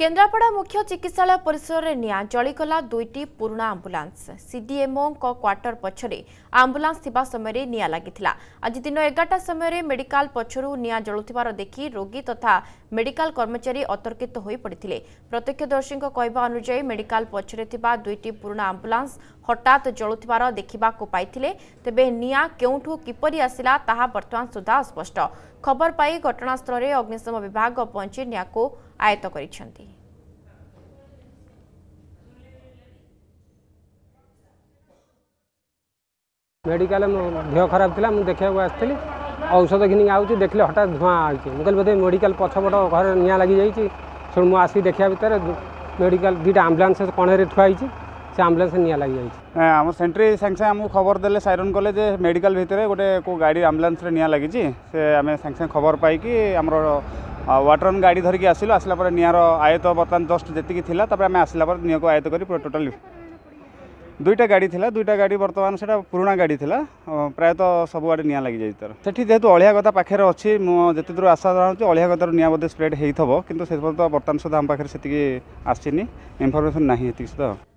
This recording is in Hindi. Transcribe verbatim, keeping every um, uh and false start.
केन्द्रापड़ा मुख्य चिकित्सालय परिसर में निया जलिगला दुईटी पुराणा आंबुलांस सीडीएमओ क्वार्टर पछरे आंबुलांस थिबा समय निया लागिथिला। आज दिन एगारटा समय मेडिकल पछरू निया जलुथिबार देखि रोगी तथा मेडिकल कर्मचारी अतर्कित होई पड़िथिले। प्रत्यक्षदर्शीक कहवा अनुसार मेडिकल पछरे थिबा दुईटी पुराणा आंबुलांस हठात जलुथिबार देखा पाइथिले। तेबे निया केउठु किपरि आसिला ताहा वर्तमान सुधा अस्पष्ट। खबर पाई घटनास्थल में अग्निशम विभाग पहुंची निया को आयत्त करिसेंती। मेडिकल देह खराब था मुझे देखा आसती औषध घिन आऊँगी देखिले हठात धुआं आई मुझे बोधे मेडिकल पछपट घर निया लगी जाइए। मु आसिक देखा भितर मेडिकल दुटा आम्बुलांस कणरे थुआई से आम्बुलांस निया लगी जाइए। आम सेंटर सांगे सांगे आमको खबर देले सायरन कले जे मेडिकल भितर गोटे को गाड़ी आम्बुलांस निया लगी से आम सांगे सांगे खबर पाई आमर वाटरन गाड़ी धरिकी आसिलु। आसला नियार आयत बर्तमान जस्ट जी थी आम आसला निया को आयत कर टोटाल दुईटा गाड़ी थी दुईटा गाड़ी बर्तमान से पुराणा गाड़ी थी प्रायतः सबुआडे निया लगी जाए। तर से जेहतु अलियागदा पाखे अच्छी मुझे दूर आशा रहा अलियागदार निया बोधे स्प्रेड होता कि बर्तमान सुधा आम पाखे से आसनी इनफर्मेसन ना ये सुधा।